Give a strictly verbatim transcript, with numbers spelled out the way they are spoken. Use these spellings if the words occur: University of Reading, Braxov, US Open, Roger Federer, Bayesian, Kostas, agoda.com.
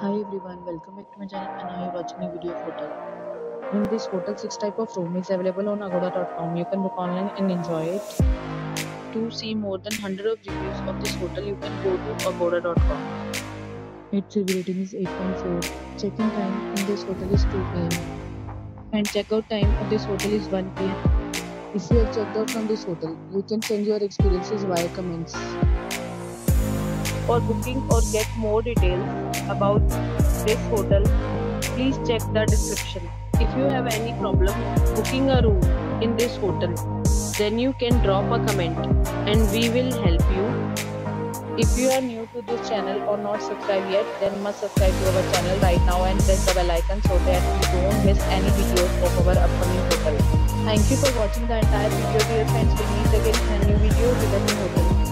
Hi everyone, welcome back to my channel and I am watching a video of hotel. In this hotel, six type of room is available on agoda dot com. You can book online and enjoy it. To see more than one hundred of reviews of this hotel, you can go to agoda dot com. Its review rating is eight point four. Check-in time in this hotel is two p m and check-out time of this hotel is one p m If you have checked out from this hotel, you can send your experiences via comments. For booking or get more details about this hotel, please check the description. If you have any problem booking a room in this hotel, then you can drop a comment and we will help you. If you are new to this channel or not subscribed yet, then must subscribe to our channel right now and press the bell icon so that you don't miss any videos of our upcoming hotel. Thank you for watching the entire video, dear friends. We meet again in a new video with a new hotel.